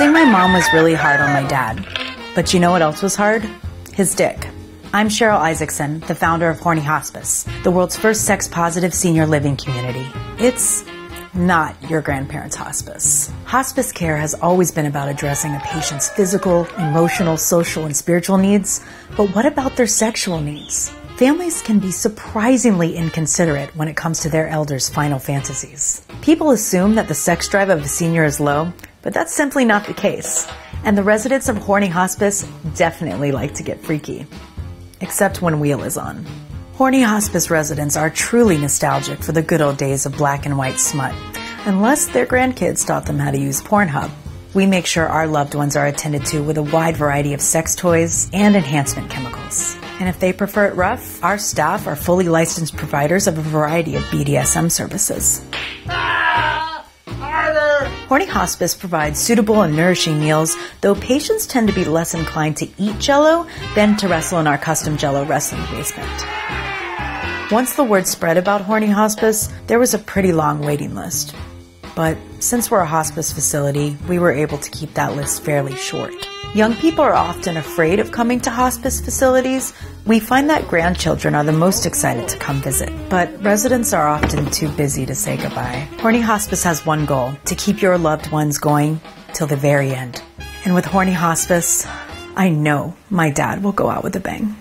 Losing my mom was really hard on my dad. But you know what else was hard? His dick. I'm Cheryl Isaacson, the founder of Horny Hospice, the world's first sex-positive senior living community. It's not your grandparents' hospice. Hospice care has always been about addressing a patient's physical, emotional, social, and spiritual needs, but what about their sexual needs? Families can be surprisingly inconsiderate when it comes to their elders' final fantasies. People assume that the sex drive of a senior is low, but that's simply not the case. And the residents of Horny Hospice definitely like to get freaky. Except when Wheel is on. Horny Hospice residents are truly nostalgic for the good old days of black and white smut, unless their grandkids taught them how to use Pornhub. We make sure our loved ones are attended to with a wide variety of sex toys and enhancement chemicals. And if they prefer it rough, our staff are fully licensed providers of a variety of BDSM services. Horny Hospice provides suitable and nourishing meals, though patients tend to be less inclined to eat Jell-O than to wrestle in our custom Jell-O wrestling basement. Once the word spread about Horny Hospice, there was a pretty long waiting list. But since we're a hospice facility, we were able to keep that list fairly short. Young people are often afraid of coming to hospice facilities. We find that grandchildren are the most excited to come visit, but residents are often too busy to say goodbye. Horny Hospice has one goal, to keep your loved ones going till the very end. And with Horny Hospice, I know my dad will go out with a bang.